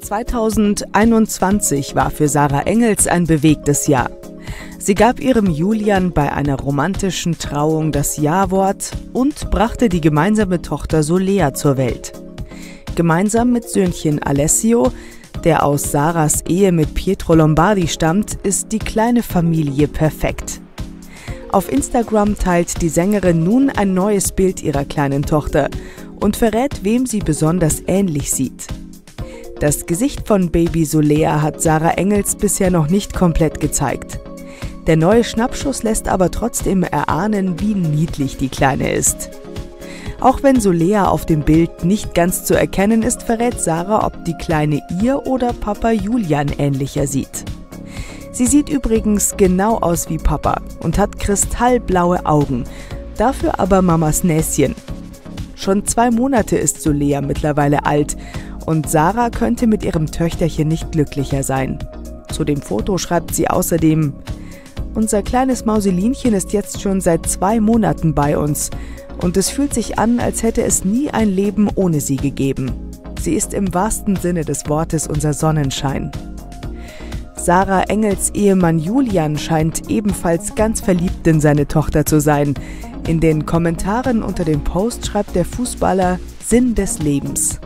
2021 war für Sarah Engels ein bewegtes Jahr. Sie gab ihrem Julian bei einer romantischen Trauung das Ja-Wort und brachte die gemeinsame Tochter Solea zur Welt. Gemeinsam mit Söhnchen Alessio, der aus Sarahs Ehe mit Pietro Lombardi stammt, ist die kleine Familie perfekt. Auf Instagram teilt die Sängerin nun ein neues Bild ihrer kleinen Tochter und verrät, wem sie besonders ähnlich sieht. Das Gesicht von Baby Solea hat Sarah Engels bisher noch nicht komplett gezeigt. Der neue Schnappschuss lässt aber trotzdem erahnen, wie niedlich die Kleine ist. Auch wenn Solea auf dem Bild nicht ganz zu erkennen ist, verrät Sarah, ob die Kleine ihr oder Papa Julian ähnlicher sieht. Sie sieht übrigens genau aus wie Papa und hat kristallblaue Augen, dafür aber Mamas Näschen. Schon 2 Monate ist Solea mittlerweile alt und Sarah könnte mit ihrem Töchterchen nicht glücklicher sein. Zu dem Foto schreibt sie außerdem: Unser kleines Mauselinchen ist jetzt schon seit 2 Monaten bei uns. Und es fühlt sich an, als hätte es nie ein Leben ohne sie gegeben. Sie ist im wahrsten Sinne des Wortes unser Sonnenschein. Sarah Engels Ehemann Julian scheint ebenfalls ganz verliebt in seine Tochter zu sein. In den Kommentaren unter dem Post schreibt der Fußballer: Sinn des Lebens.